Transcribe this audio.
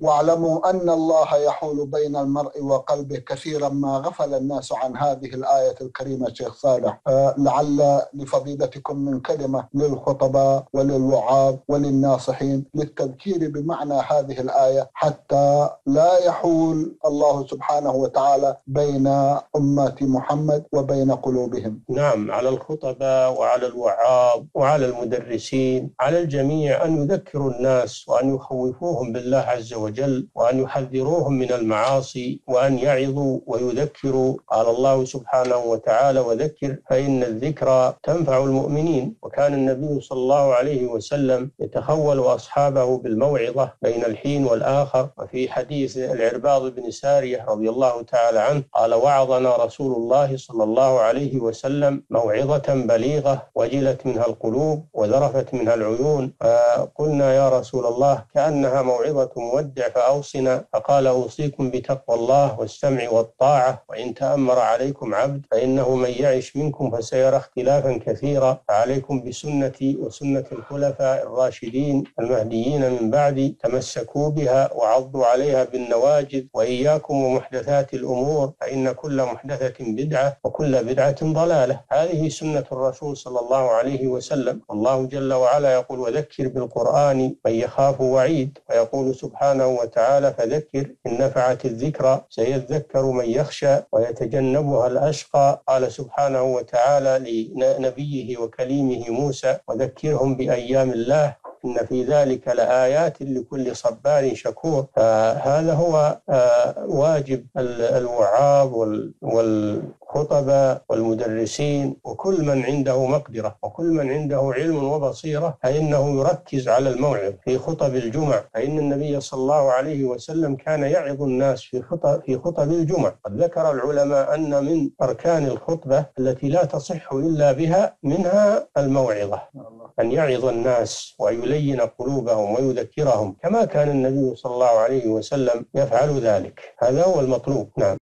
واعلموا أن الله يحول بين المرء وقلبه، كثيرا ما غفل الناس عن هذه الآية الكريمة. شيخ صالح، لعل لفضيلتكم من كلمة للخطباء وللوعاظ وللناصحين للتذكير بمعنى هذه الآية حتى لا يحول الله سبحانه وتعالى بين أمة محمد وبين قلوبهم. نعم، على الخطباء وعلى الوعاظ وعلى المدرسين، على الجميع أن يذكروا الناس وأن يخوفوهم بالله عز وجل، وأن يحذروهم من المعاصي، وأن يعظوا ويذكروا. قال الله سبحانه وتعالى: وذكر فإن الذكرى تنفع المؤمنين. وكان النبي صلى الله عليه وسلم يتخول أصحابه بالموعظة بين الحين والآخر. وفي حديث العرباض بن سارية رضي الله تعالى عنه قال: وعظنا رسول الله صلى الله عليه وسلم موعظة بليغة وجلت منها القلوب وذرفت منها العيون، فقلنا يا رسول الله كأنها موعظة مودع فأوصنا، فقال: أوصيكم بتقوى الله والسمع والطاعة، وإن تأمر عليكم عبد فإنه من يعش منكم فسيرى اختلافا كثيرا، فعليكم بسنتي وسنة الخلفاء الراشدين المهديين من بعدي، تمسكوا بها وعضوا عليها بالنواجذ، وإياكم ومحدثات الأمور فإن كل محدثة بدعة وكل بدعة ضلالة. هذه سنة الرسول صلى الله عليه وسلم. الله جل وعلا يقول: وذكر بالقرآن من يخاف وعيد، ويقول سبحانه وتعالى: فذكر إن نفعت الذكرى سيذكر من يخشى ويتجنبها الأشقى. قال سبحانه وتعالى لنبيه وكليمه موسى: وذكرهم بأيام الله إن في ذلك لآيات لكل صبار شكور. فهذا هو واجب الوعاظ والخطباء والمدرسين وكل من عنده مقدرة وكل من عنده علم وبصيرة، فإنه يركز على الموعظ في خطب الجمع. فإن النبي صلى الله عليه وسلم كان يعظ الناس في خطب الجمع. قد ذكر العلماء أن من أركان الخطبة التي لا تصح إلا بها منها الموعظة، أن يعظ الناس ويلين قلوبهم ويذكرهم، كما كان النبي صلى الله عليه وسلم يفعل ذلك. هذا هو المطلوب. نعم.